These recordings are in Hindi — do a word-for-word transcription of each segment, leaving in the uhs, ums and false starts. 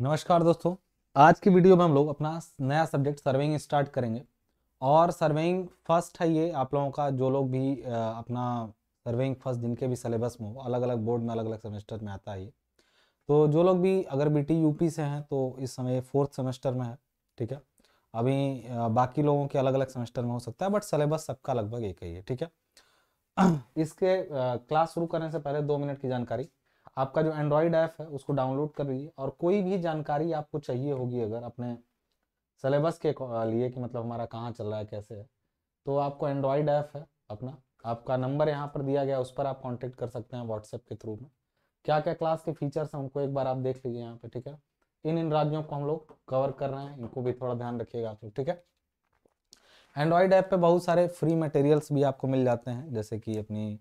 नमस्कार दोस्तों, आज की वीडियो में हम लोग अपना नया सब्जेक्ट सर्वेइंग स्टार्ट करेंगे। और सर्वेइंग फर्स्ट है ये आप लोगों का, जो लोग भी अपना सर्वेइंग फर्स्ट जिनके भी सिलेबस में हो, अलग अलग बोर्ड में अलग अलग सेमेस्टर में आता है ये। तो जो लोग भी अगर B T E U P से हैं तो इस समय फोर्थ सेमेस्टर में है, ठीक है। अभी बाकी लोगों के अलग अलग सेमेस्टर में हो सकता है, बट सिलेबस सबका लगभग एक ही है, ठीक है। इसके क्लास शुरू करने से पहले दो मिनट की जानकारी, आपका जो एंड्रॉयड ऐप है उसको डाउनलोड कर लीजिए और कोई भी जानकारी आपको चाहिए होगी अगर अपने सिलेबस के लिए कि मतलब हमारा कहाँ चल रहा है, कैसे है, तो आपको एंड्रॉयड ऐप है अपना, आपका नंबर यहाँ पर दिया गया, उस पर आप कांटेक्ट कर सकते हैं व्हाट्सएप के थ्रू में। क्या क्या क्लास के फीचर्स हैं उनको एक बार आप देख लीजिए यहाँ पे, ठीक है। इन इन राज्यों को हम लोग कवर कर रहे हैं, इनको भी थोड़ा ध्यान रखिएगा आप लोग, ठीक है। एंड्रॉयड ऐप पर बहुत सारे फ्री मटेरियल्स भी आपको मिल जाते हैं, जैसे कि अपनी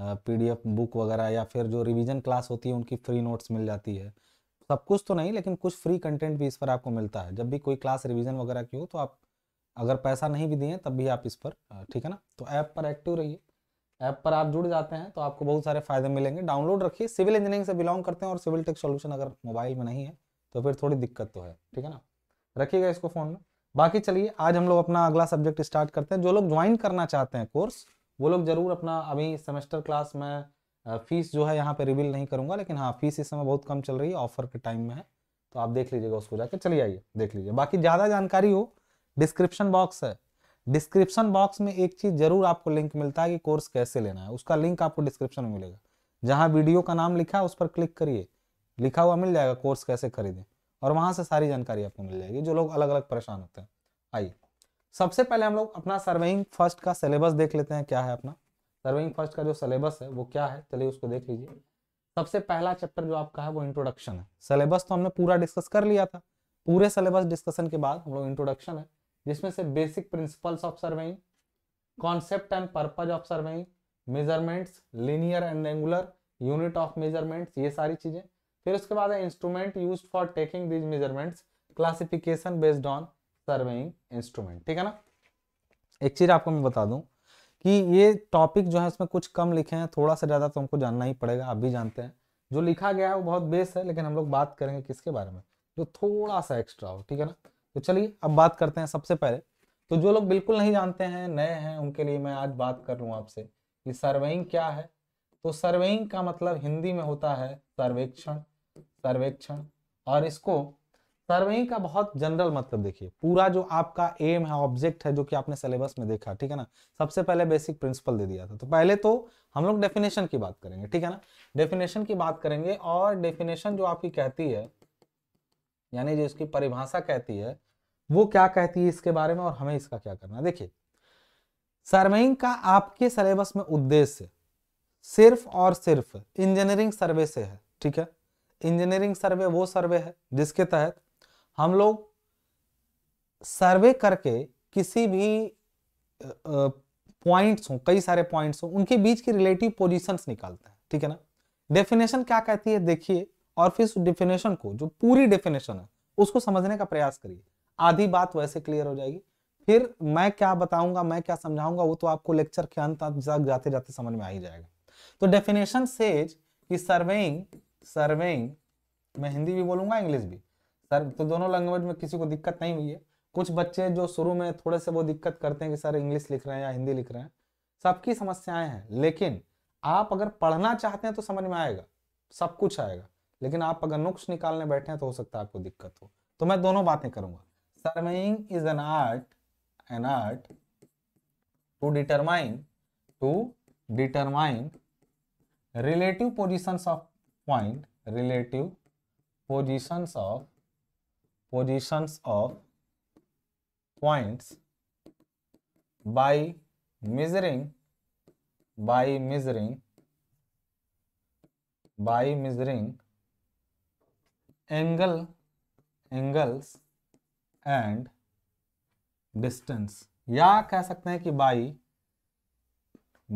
पीडीएफ बुक वगैरह, या फिर जो रिवीजन क्लास होती है उनकी फ्री नोट्स मिल जाती है। सब कुछ तो नहीं लेकिन कुछ फ्री कंटेंट भी इस पर आपको मिलता है। जब भी कोई क्लास रिवीजन वगैरह की हो तो आप अगर पैसा नहीं भी दिए तब भी आप इस पर, ठीक है ना, तो ऐप पर एक्टिव रहिए। ऐप पर आप जुड़ जाते हैं तो आपको बहुत सारे फायदे मिलेंगे, डाउनलोड रखिए। सिविल इंजीनियरिंग से बिलोंग करते हैं और सिविल टेक सोल्यूशन अगर मोबाइल में नहीं है तो फिर थोड़ी दिक्कत तो है, ठीक है ना, रखिएगा इसको फ़ोन में। बाकी चलिए आज हम लोग अपना अगला सब्जेक्ट स्टार्ट करते हैं। जो लोग ज्वाइन करना चाहते हैं कोर्स वो लोग जरूर अपना, अभी सेमेस्टर क्लास में फीस जो है यहाँ पे रिवील नहीं करूँगा, लेकिन हाँ फीस इस समय बहुत कम चल रही है, ऑफर के टाइम में है, तो आप देख लीजिएगा उसको जाके, चलिए आइए देख लीजिए। बाकी ज़्यादा जानकारी हो, डिस्क्रिप्शन बॉक्स है, डिस्क्रिप्शन बॉक्स में एक चीज़ जरूर आपको लिंक मिलता है कि कोर्स कैसे लेना है, उसका लिंक आपको डिस्क्रिप्शन में मिलेगा। जहाँ वीडियो का नाम लिखा है उस पर क्लिक करिए, लिखा हुआ मिल जाएगा कोर्स कैसे खरीदें, और वहाँ से सारी जानकारी आपको मिल जाएगी जो लोग अलग अलग परेशान होते हैं। आइए सबसे पहले हम लोग अपना सर्वेइंग फर्स्ट का सिलेबस देख लेते हैं, क्या है अपना सर्वेइंग फर्स्ट का जो सिलेबस है वो क्या है, चलिए उसको देख लीजिए। सबसे पहला चैप्टर जो आपका है वो इंट्रोडक्शन है। सिलेबस तो हमने पूरा डिस्कस कर लिया था, पूरे सिलेबस डिस्कशन के बाद हम लोग इंट्रोडक्शन है, जिसमें से basic principles of surveying, concept and purpose of surveying, measurements, linear and angular, unit of measurements, ये सारी चीज़ें। फिर उसके बाद है instrument use for taking these measurements, classification based on surveying instrument, ठीक है ना। एक चीज आपको मैं बता दूं कि ये टॉपिक जो है इसमें कुछ कम लिखे हैं, थोड़ा सा ज्यादा तो हमको जानना ही पड़ेगा, आप भी जानते हैं। जो लिखा गया है वो बहुत बेस है, लेकिन हम लोग बात करेंगे किसके बारे में, जो थोड़ा सा एक्स्ट्रा हो, ठीक है ना। तो चलिए अब बात करते हैं सबसे पहले, तो जो लोग बिल्कुल नहीं जानते हैं, नए हैं, उनके लिए मैं आज बात कर लूँ आपसे कि सर्वेइंग क्या है। तो सर्वेइंग का मतलब हिंदी में होता है सर्वेक्षण, सर्वेक्षण। और इसको सर्वेइंग का बहुत जनरल मतलब देखिए, पूरा जो आपका एम है, ऑब्जेक्ट है, जो कि आपने सिलेबस में देखा, ठीक है ना। सबसे पहले बेसिक प्रिंसिपल दे दिया था, तो पहले तो हम लोग डेफिनेशन की बात करेंगे, ठीक है ना, डेफिनेशन की बात करेंगे। और डेफिनेशन जो आपकी कहती है, यानी जो इसकी परिभाषा कहती है, वो क्या कहती है इसके बारे में और हमें इसका क्या करना है। देखिए सर्वेइंग का आपके सिलेबस में उद्देश्य सिर्फ और सिर्फ इंजीनियरिंग सर्वे से है, ठीक है। इंजीनियरिंग सर्वे वो सर्वे है जिसके तहत हम लोग सर्वे करके किसी भी पॉइंट्स हो, कई सारे पॉइंट्स हो, उनके बीच की रिलेटिव पोजीशंस निकालते हैं, ठीक है ना। डेफिनेशन क्या कहती है देखिए, और फिर उस डेफिनेशन को, जो पूरी डेफिनेशन है, उसको समझने का प्रयास करिए। आधी बात वैसे क्लियर हो जाएगी, फिर मैं क्या बताऊंगा, मैं क्या समझाऊंगा, वो तो आपको लेक्चर के अंत तक जाते जाते समझ में आ ही जाएगा। तो डेफिनेशन सेज कि सर्वेइंग, सर्वेइंग मैं हिंदी भी बोलूंगा इंग्लिश भी, तो दोनों लैंग्वेज में किसी को दिक्कत नहीं हुई है। कुछ बच्चे जो शुरू में थोड़े से वो दिक्कत करते हैं कि सर इंग्लिश लिख रहे हैं या हिंदी लिख रहे हैं, सबकी समस्याएं हैं, लेकिन आप अगर पढ़ना चाहते हैं तो समझ में आएगा, सब कुछ आएगा, लेकिन आप अगर नुक्स निकालने बैठे हैं तो हो सकता है आपको दिक्कत हो। तो मैं दोनों बातें करूंगा। Surveying is an art, an art to determine to determine relative positions of point, relative positions of positions of points by measuring by measuring by measuring angle angles and distance, या कह सकते हैं कि by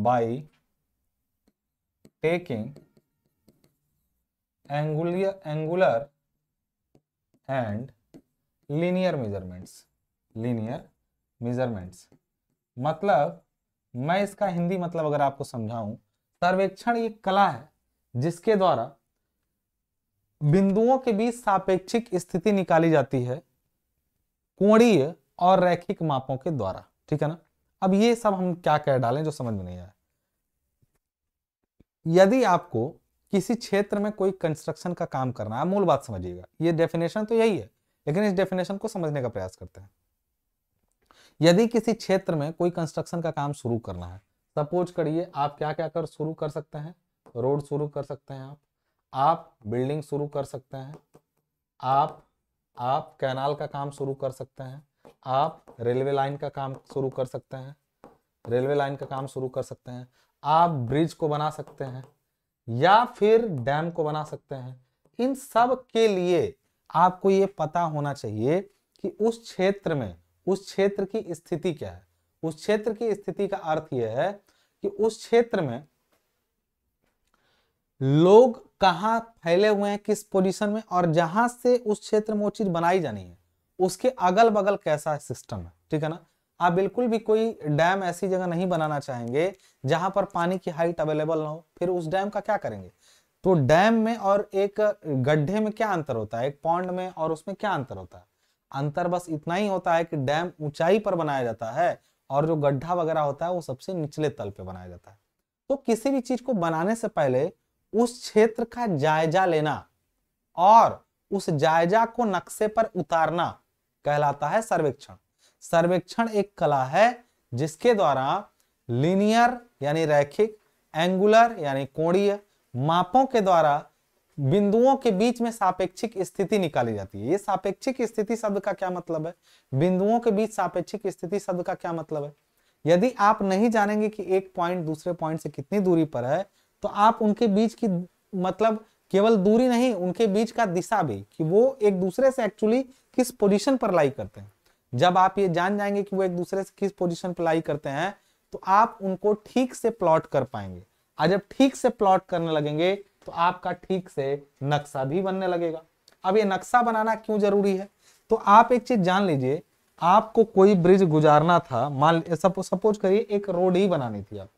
by taking angular angular and linear measurements, linear measurements. मतलब मैं इसका हिंदी मतलब अगर आपको समझाऊं, सर्वेक्षण एक कला है जिसके द्वारा बिंदुओं के बीच सापेक्षिक स्थिति निकाली जाती है कोणीय और रैखिक मापों के द्वारा, ठीक है ना। अब ये सब हम क्या कह डालें जो समझ में नहीं आया। यदि आपको किसी क्षेत्र में कोई कंस्ट्रक्शन का काम करना है, मूल बात समझिएगा, ये डेफिनेशन तो यही है लेकिन इस डेफिनेशन को समझने का प्रयास करते हैं। यदि किसी क्षेत्र में कोई कंस्ट्रक्शन का काम शुरू करना है, सपोज करिए आप क्या क्या कर शुरू कर सकते हैं, रोड शुरू कर सकते हैं, आप आप बिल्डिंग शुरू कर सकते हैं, आप आप कैनाल का काम शुरू कर सकते हैं, आप रेलवे लाइन का काम शुरू कर सकते हैं, रेलवे लाइन का काम शुरू कर सकते हैं, आप ब्रिज को बना सकते हैं या फिर डैम को बना सकते हैं। इन सब के लिए आपको ये पता होना चाहिए कि उस क्षेत्र में उस क्षेत्र की स्थिति क्या है। उस क्षेत्र की स्थिति का अर्थ यह है कि उस क्षेत्र में लोग कहाँ फैले हुए हैं, किस पोजीशन में, और जहां से उस क्षेत्र में वो चीज बनाई जानी है उसके अगल बगल कैसा सिस्टम है, ठीक है ना। आप बिल्कुल भी कोई डैम ऐसी जगह नहीं बनाना चाहेंगे जहां पर पानी की हाइट अवेलेबल ना हो, फिर उस डैम का क्या करेंगे। तो डैम में और एक गड्ढे में क्या अंतर होता है, एक पॉन्ड में और उसमें क्या अंतर होता है। अंतर बस इतना ही होता है कि डैम ऊंचाई पर बनाया जाता है और जो गड्ढा वगैरह होता है वो सबसे निचले तल पे बनाया जाता है। तो किसी भी चीज को बनाने से पहले उस क्षेत्र का जायजा लेना और उस जायजा को नक्शे पर उतारना कहलाता है सर्वेक्षण। सर्वेक्षण एक कला है जिसके द्वारा लीनियर यानी रैखिक, एंगुलर यानी कोणीय मापों के द्वारा बिंदुओं के बीच में सापेक्षिक स्थिति निकाली जाती है। ये सापेक्षिक स्थिति शब्द का क्या मतलब है, बिंदुओं के बीच सापेक्षिक स्थिति शब्द का क्या मतलब है। यदि आप नहीं जानेंगे कि एक पॉइंट दूसरे पॉइंट से कितनी दूरी पर है तो आप उनके बीच की मतलब केवल दूरी नहीं, उनके बीच का दिशा भी, कि वो एक दूसरे से एक्चुअली किस पोजीशन पर लाई करते हैं। जब आप ये जान जाएंगे कि वो एक दूसरे से किस पोजीशन पर लाई करते हैं तो आप उनको ठीक से प्लॉट कर पाएंगे। और जब ठीक से प्लॉट करने लगेंगे तो आपका ठीक से नक्शा भी बनने लगेगा। अब ये नक्शा बनाना क्यों जरूरी है, तो आप एक चीज जान लीजिए, आपको कोई ब्रिज गुजारना था, मान सपोज करिए एक रोड ही बनानी थी, आप,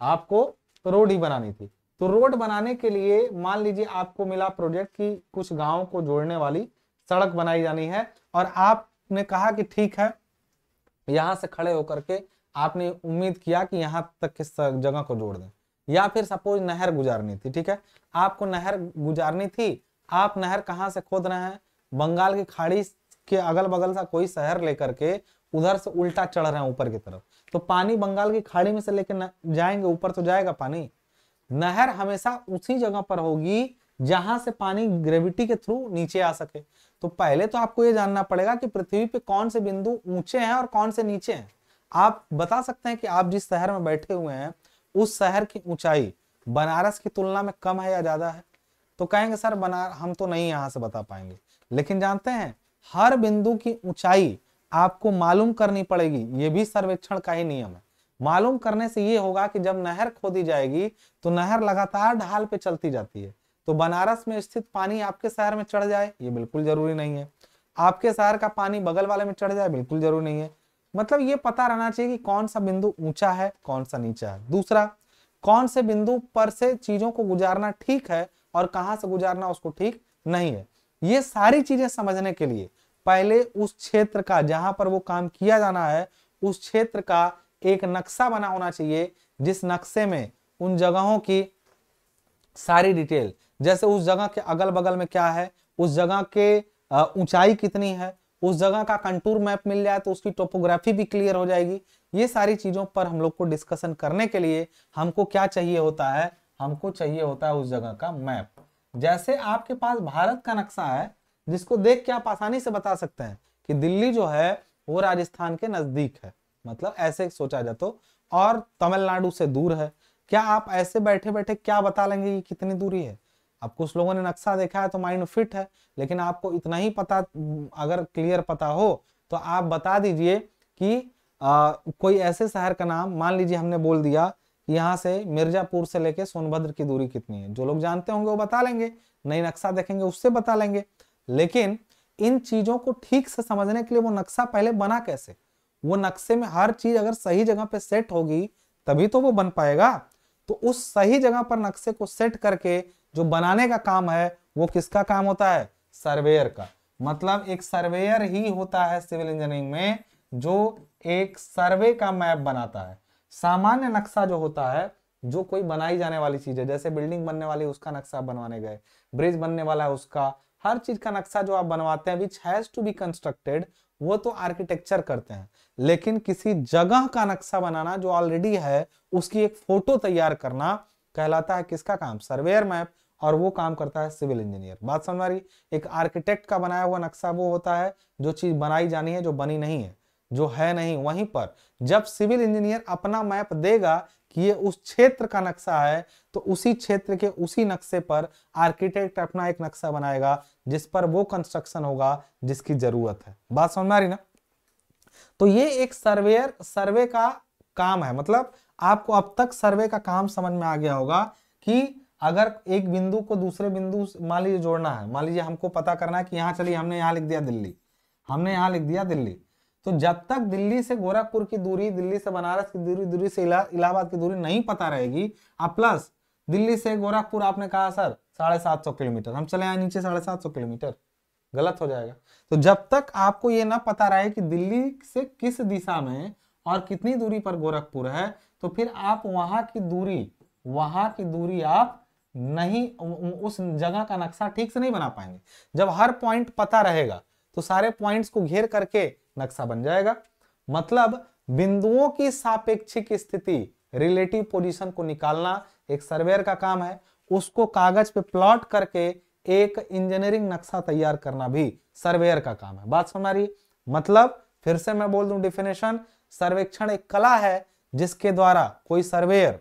आपको रोड ही बनानी थी। तो रोड बनाने के लिए मान लीजिए आपको मिला प्रोजेक्ट कि कुछ गांवों को जोड़ने वाली सड़क बनाई जानी है और आपने कहा कि ठीक है, यहां से खड़े होकर के आपने उम्मीद किया कि यहां तक किस जगह को जोड़ दें। या फिर सपोज नहर गुजारनी थी, ठीक है, आपको नहर गुजारनी थी, आप नहर कहाँ से खोद रहे हैं, बंगाल की खाड़ी के अगल बगल से कोई शहर लेकर के उधर से उल्टा चढ़ रहे हैं ऊपर की तरफ, तो पानी बंगाल की खाड़ी में से लेकर जाएंगे, ऊपर तो जाएगा पानी। नहर हमेशा उसी जगह पर होगी जहां से पानी ग्रेविटी के थ्रू नीचे आ सके। तो पहले तो आपको ये जानना पड़ेगा कि पृथ्वी पे कौन से बिंदु ऊंचे हैं और कौन से नीचे हैं। आप बता सकते हैं कि आप जिस शहर में बैठे हुए हैं उस शहर की ऊंचाई बनारस की तुलना में कम है या ज्यादा है। तो कहेंगे सर बना हम तो नहीं यहाँ से बता पाएंगे, लेकिन जानते हैं हर बिंदु की ऊंचाई आपको मालूम करनी पड़ेगी। ये भी सर्वेक्षण का ही नियम है। मालूम करने से ये होगा कि जब नहर खोदी जाएगी तो नहर लगातार ढाल पे चलती जाती है, तो बनारस में स्थित पानी आपके शहर में चढ़ जाए ये बिल्कुल जरूरी नहीं है, आपके शहर का पानी बगल वाले में चढ़ जाए बिल्कुल जरूरी नहीं है। मतलब ये पता रहना चाहिए कि कौन सा बिंदु ऊंचा है कौन सा नीचा है। दूसरा, कौन से बिंदु पर से चीजों को गुजारना ठीक है और कहाँ से गुजारना उसको ठीक नहीं है। ये सारी चीजें समझने के लिए पहले उस क्षेत्र का जहां पर वो काम किया जाना है उस क्षेत्र का एक नक्शा बना होना चाहिए, जिस नक्शे में उन जगहों की सारी डिटेल, जैसे उस जगह के अगल बगल में क्या है, उस जगह के ऊंचाई कितनी है, उस जगह का कंटूर मैप मिल जाए तो उसकी टोपोग्राफी भी क्लियर हो जाएगी। ये सारी चीजों पर हम लोग को डिस्कशन करने के लिए हमको क्या चाहिए होता है, हमको चाहिए होता है उस जगह का मैप। जैसे आपके पास भारत का नक्शा है जिसको देख के आप आसानी से बता सकते हैं कि दिल्ली जो है वो राजस्थान के नजदीक है, मतलब ऐसे सोचा जाए तो, और तमिलनाडु से दूर है। क्या आप ऐसे बैठे बैठे क्या बता लेंगे कि कितनी दूरी है? अब कुछ लोगों ने नक्शा देखा है तो माइंड फिट है, लेकिन आपको इतना ही पता अगर क्लियर पता हो तो आप बता दीजिए कि आ, कोई ऐसे शहर का नाम, मान लीजिए हमने बोल दिया यहाँ से मिर्जापुर से लेके सोनभद्र की दूरी कितनी है। जो लोग जानते होंगे वो बता लेंगे, नई नक्शा देखेंगे उससे बता लेंगे। लेकिन इन चीजों को ठीक से समझने के लिए वो नक्शा पहले बना कैसे, वो नक्शे में हर चीज अगर सही जगह पे सेट होगी तभी तो वो बन पाएगा। तो उस सही जगह पर नक्शे को सेट करके जो बनाने का काम है वो किसका काम होता है? सर्वेयर का। मतलब एक सर्वेयर ही होता है सिविल इंजीनियरिंग में जो एक सर्वे का मैप बनाता है। सामान्य नक्शा जो होता है, जो कोई बनाई जाने वाली चीज है, जैसे बिल्डिंग बनने वाली उसका नक्शा बनवाने गए, ब्रिज बनने वाला है उसका, हर चीज का नक्शा जो आप बनवाते हैं which has to be constructed, वो तो आर्किटेक्चर करते हैं। लेकिन किसी जगह का नक्शा बनाना जो ऑलरेडी है उसकी एक फोटो तैयार करना कहलाता है किसका काम? Surveyor map. और वो काम करता है सिविल इंजीनियर। बात समझ आ रही? एक आर्किटेक्ट का बनाया हुआ नक्शा वो होता है जो चीज बनाई जानी है, जो बनी नहीं है, जो है नहीं। वहीं पर जब सिविल इंजीनियर अपना मैप देगा कि ये उस क्षेत्र का नक्शा है, तो उसी क्षेत्र के उसी नक्शे पर आर्किटेक्ट अपना एक नक्शा बनाएगा जिस पर वो कंस्ट्रक्शन होगा जिसकी जरूरत है। बात समझ में आ रही ना? तो ये एक सर्वेयर सर्वे का काम है। मतलब आपको अब तक सर्वे का काम समझ में आ गया होगा कि अगर एक बिंदु को दूसरे बिंदु मान लीजिए जोड़ना है, मान लीजिए हमको पता करना है कि यहाँ, चलिए हमने यहाँ लिख दिया दिल्ली, हमने यहाँ लिख दिया दिल्ली, तो जब तक दिल्ली से गोरखपुर की दूरी, दिल्ली से बनारस की दूरी, दूरी से इला, इलाहाबाद की दूरी नहीं पता रहेगी। आप प्लस दिल्ली से गोरखपुर आपने कहा सर साढ़े सात सौ किलोमीटर, हम चले आए नीचे साढ़े सात सौ किलोमीटर, गलत हो जाएगा। तो जब तक आपको ये ना पता रहे कि दिल्ली से किस दिशा में और कितनी दूरी पर गोरखपुर है, तो फिर आप वहां की दूरी वहां की दूरी आप नहीं, उस जगह का नक्शा ठीक से नहीं बना पाएंगे। जब हर पॉइंट पता रहेगा तो सारे पॉइंट्स को घेर करके नक्शा बन जाएगा। मतलब बिंदुओं की सापेक्षिक स्थिति, रिलेटिव पोजीशन को निकालना एक सर्वेयर का काम है। उसको कागज पे प्लॉट करके एक इंजीनियरिंग नक्शा तैयार करना भी सर्वेयर का काम है। बात समझ आ रही? मतलब फिर से मैं बोल दूं डिफिनेशन, सर्वेक्षण एक कला है जिसके द्वारा कोई सर्वेयर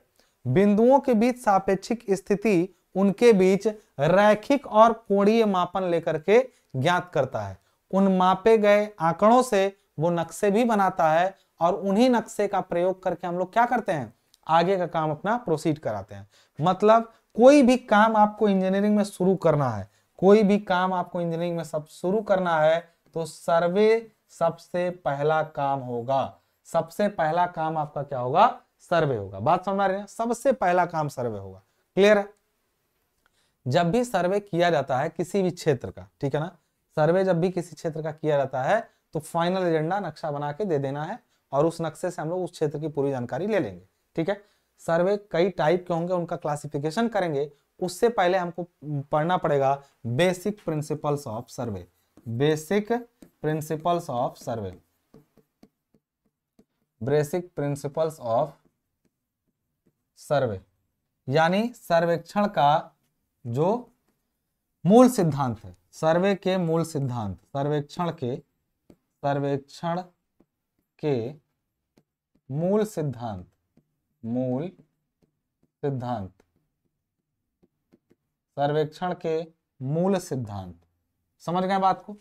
बिंदुओं के बीच सापेक्षिक स्थिति, उनके बीच रैखिक और कोणीय मापन लेकर के ज्ञात करता है। उन मापे गए आंकड़ों से वो नक्शे भी बनाता है और उन्हीं नक्शे का प्रयोग करके हम लोग क्या करते हैं? आगे का काम अपना प्रोसीड कराते हैं। मतलब कोई भी काम आपको इंजीनियरिंग में शुरू करना है, कोई भी काम आपको इंजीनियरिंग में सब शुरू करना है तो सर्वे सबसे पहला काम होगा। सबसे पहला काम आपका क्या होगा? सर्वे होगा। बात समझ रहे हैं? सबसे पहला काम सर्वे होगा। क्लियर है? जब भी सर्वे किया जाता है किसी भी क्षेत्र का, ठीक है ना, सर्वे जब भी किसी क्षेत्र का किया जाता है तो फाइनल एजेंडा नक्शा बना के दे देना है और उस नक्शे से हम लोग उस क्षेत्र की पूरी जानकारी ले लेंगे। ठीक है? सर्वे कई टाइप के होंगे, उनका क्लासिफिकेशन करेंगे। उससे पहले हमको पढ़ना पड़ेगा basic principles of survey. Basic principles of survey, basic principles of survey, यानी सर्वेक्षण का जो मूल सिद्धांत है, सर्वे के मूल सिद्धांत, सर्वेक्षण के सर्वेक्षण के मूल सिद्धांत, मूल सिद्धांत, सर्वेक्षण के मूल सिद्धांत। समझ गए बात को?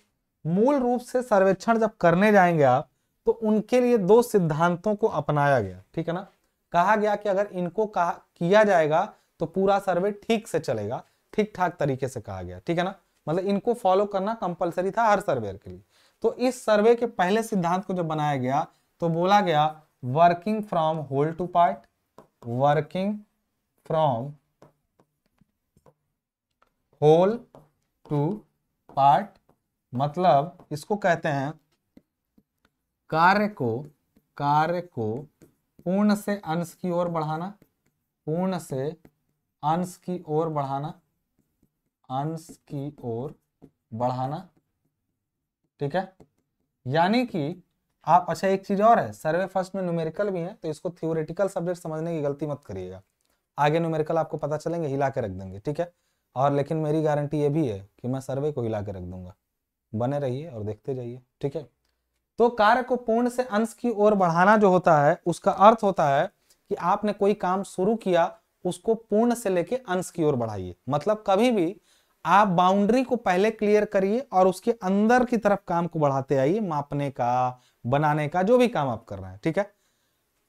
मूल रूप से सर्वेक्षण जब करने जाएंगे आप तो उनके लिए दो सिद्धांतों को अपनाया गया। ठीक है ना? कहा गया कि अगर इनको कहा किया जाएगा तो पूरा सर्वे ठीक से चलेगा, ठीक ठाक तरीके से कहा गया। ठीक है ना? मतलब इनको फॉलो करना कंपलसरी था हर सर्वेयर के लिए। तो इस सर्वे के पहले सिद्धांत को जब बनाया गया तो बोला गया working from whole to part, working from whole to part. मतलब इसको कहते हैं कार्य को कार्य को पूर्ण से अंश की ओर बढ़ाना, पूर्ण से अंश की ओर बढ़ाना, अंश की ओर बढ़ाना। ठीक है? यानी कि आप, अच्छा एक चीज और है, सर्वे फर्स्ट में न्यूमेरिकल भी है तो इसको थ्योरेटिकल सब्जेक्ट समझने की गलती मत करिएगा। आगे न्यूमेरिकल आपको पता चलेंगे, हिला के रख देंगे। ठीक है? और लेकिन मेरी गारंटी ये भी है कि मैं सर्वे को हिला के रख दूंगा। बने रहिए और देखते जाइए। ठीक है? तो कार्य को पूर्ण से अंश की ओर बढ़ाना जो होता है उसका अर्थ होता है कि आपने कोई काम शुरू किया उसको पूर्ण से लेके अंश की ओर बढ़ाइए। मतलब कभी भी आप बाउंड्री को पहले क्लियर करिए और उसके अंदर की तरफ काम को बढ़ाते आइए, मापने का, बनाने का, जो भी काम आप कर रहे हैं। ठीक है?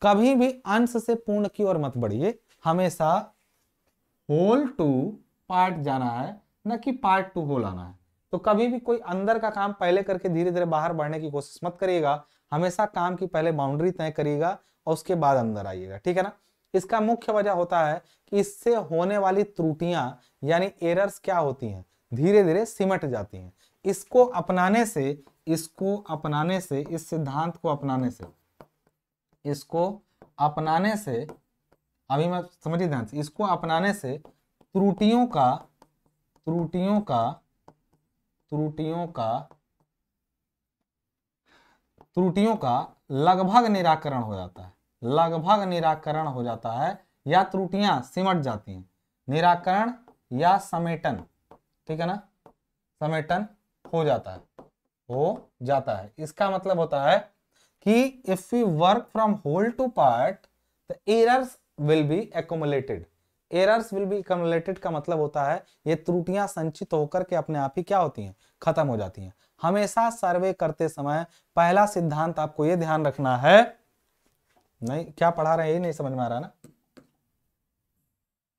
कभी भी अंश से पूर्ण की ओर मत बढ़िए, हमेशा होल टू पार्ट जाना है, ना कि पार्ट टू होल आना है। तो कभी भी कोई अंदर का काम पहले करके धीरे धीरे बाहर बढ़ने की कोशिश मत करिएगा। हमेशा काम की पहले बाउंड्री तय करिएगा और उसके बाद अंदर आइएगा। ठीक है ना? इसका मुख्य वजह होता है कि इससे होने वाली त्रुटियां यानी एरर्स क्या होती हैं? धीरे धीरे सिमट जाती हैं। इसको अपनाने से इसको अपनाने से इस सिद्धांत को अपनाने से इसको अपनाने से अभी मैं समझिए ध्यान से इसको अपनाने से त्रुटियों का त्रुटियों का त्रुटियों का त्रुटियों का लगभग निराकरण हो जाता है, लगभग निराकरण हो जाता है या त्रुटियां सिमट जाती हैं। निराकरण या समेटन, ठीक है ना, समेटन हो जाता है हो जाता है इसका मतलब होता है कि if you work from whole to part the errors will be accumulated. Errors will be accumulated का मतलब होता है ये त्रुटियां संचित होकर के अपने आप ही क्या होती हैं, खत्म हो जाती हैं। हमेशा सर्वे करते समय पहला सिद्धांत आपको ये ध्यान रखना है, नहीं क्या पढ़ा रहे हैं यही नहीं समझ में आ रहा ना,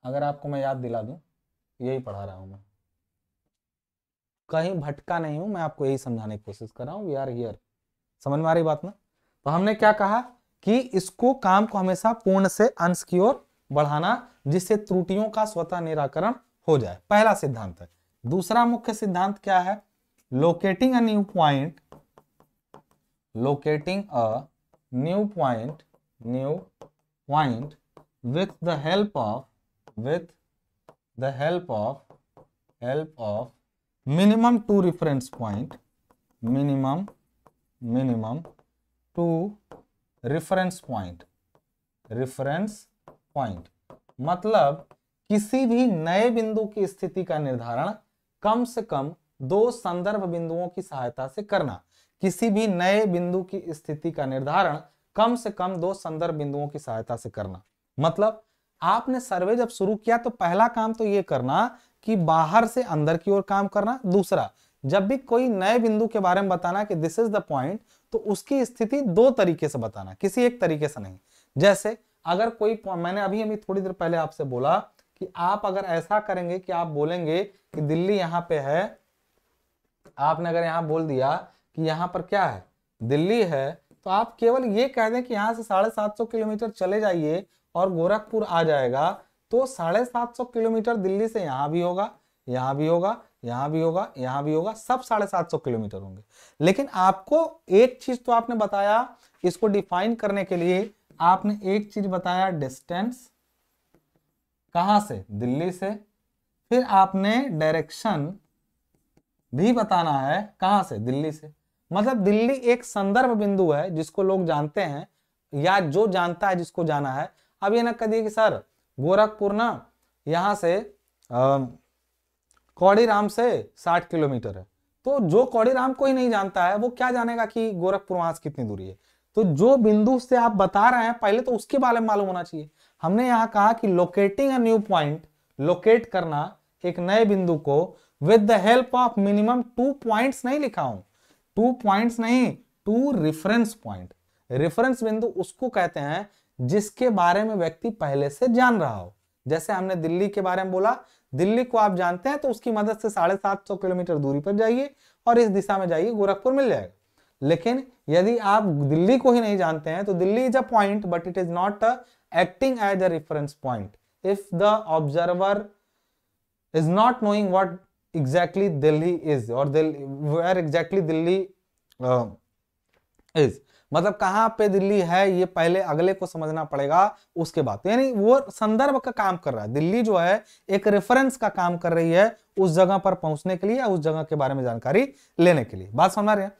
अगर आपको मैं याद दिला दूं यही पढ़ा रहा हूं, मैं कहीं भटका नहीं हूं, मैं आपको यही समझाने की कोशिश कर रहा हूं। वी आर हियर, समझ में आ रही बात ना। तो हमने क्या कहा कि इसको काम को हमेशा पूर्ण से अंश की ओर बढ़ाना जिससे त्रुटियों का स्वतः निराकरण हो जाए, पहला सिद्धांत है। दूसरा मुख्य सिद्धांत क्या है, locating a new point, locating a new point new point with the help of with the help of help of minimum two reference point minimum minimum two reference point reference point मतलब किसी भी नए बिंदु की स्थिति का निर्धारण कम से कम दो संदर्भ बिंदुओं की सहायता से करना। किसी भी नए बिंदु की स्थिति का निर्धारण कम से कम दो संदर्भ बिंदुओं की सहायता से करना, मतलब आपने सर्वे जब शुरू किया तो पहला काम तो ये करना कि बाहर से अंदर की ओर काम करना। दूसरा, जब भी कोई नए बिंदु के बारे में बताना कि दिस इज द पॉइंट, तो उसकी स्थिति दो तरीके से बताना, किसी एक तरीके से नहीं। जैसे अगर कोई, मैंने अभी अभी थोड़ी देर पहले आपसे बोला कि आप अगर ऐसा करेंगे कि आप बोलेंगे कि दिल्ली यहाँ पे है, आपने अगर यहाँ बोल दिया कि यहाँ पर क्या है, दिल्ली है, तो आप केवल ये कह दें कि यहाँ से साढ़े सात सौ किलोमीटर चले जाइए और गोरखपुर आ जाएगा, तो साढ़े सात सौ किलोमीटर दिल्ली से यहाँ भी होगा, यहाँ भी होगा, यहाँ भी होगा, यहाँ भी होगा, सब साढ़े सात सौ किलोमीटर होंगे। लेकिन आपको एक चीज तो आपने बताया, इसको डिफाइन करने के लिए आपने एक चीज बताया डिस्टेंस, कहाँ से, दिल्ली से, फिर आपने डायरेक्शन भी बताना है, कहाँ से, दिल्ली से। मतलब दिल्ली एक संदर्भ बिंदु है जिसको लोग जानते हैं या जो जानता है जिसको जाना है। अब ये ना कह दिए कि सर गोरखपुर ना यहाँ से कौड़ीराम से साठ किलोमीटर है, तो जो कौड़ीराम को ही नहीं जानता है वो क्या जानेगा कि गोरखपुर वहां से कितनी दूरी है। तो जो बिंदु से आप बता रहे हैं पहले तो उसके बारे में मालूम होना चाहिए। हमने यहाँ कहा कि locating a new point, locate करना एक नए बिंदु को with the help of minimum two points, नहीं लिखा हूं टू पॉइंट्स नहीं, टू रेफरेंस पॉइंट। रेफरेंस बिंदु उसको कहते हैं जिसके बारे में व्यक्ति पहले से जान रहा हो। जैसे हमने दिल्ली के बारे में बोला, दिल्ली को आप जानते हैं तो उसकी मदद से साढ़े सात सौ किलोमीटर दूरी पर जाइए और इस दिशा में जाइए, गोरखपुर मिल जाएगा। लेकिन यदि आप दिल्ली को ही नहीं जानते हैं तो Delhi is a point but it is not acting as a reference point. If the observer is not knowing what exactly Delhi is और वेयर एग्जैक्टली दिल्ली इज, मतलब कहाँ पे दिल्ली है ये पहले अगले को समझना पड़ेगा उसके बाद, यानी वो संदर्भ का काम कर रहा है। दिल्ली जो है एक रेफरेंस का काम कर रही है उस जगह पर पहुंचने के लिए या उस जगह के बारे में जानकारी लेने के लिए। बात समझ रहे हैं,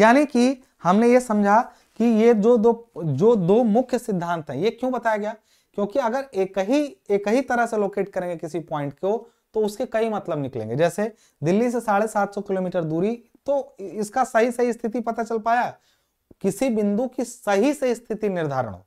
यानी कि हमने ये समझा कि ये जो दो जो दो मुख्य सिद्धांत हैं ये क्यों बताया गया, क्योंकि अगर एक ही एक ही तरह से लोकेट करेंगे किसी पॉइंट को तो उसके कई मतलब निकलेंगे। जैसे दिल्ली से साढ़े सात सौ किलोमीटर दूरी, तो इसका सही सही स्थिति पता चल पाया, किसी बिंदु की सही से स्थिति निर्धारण हो,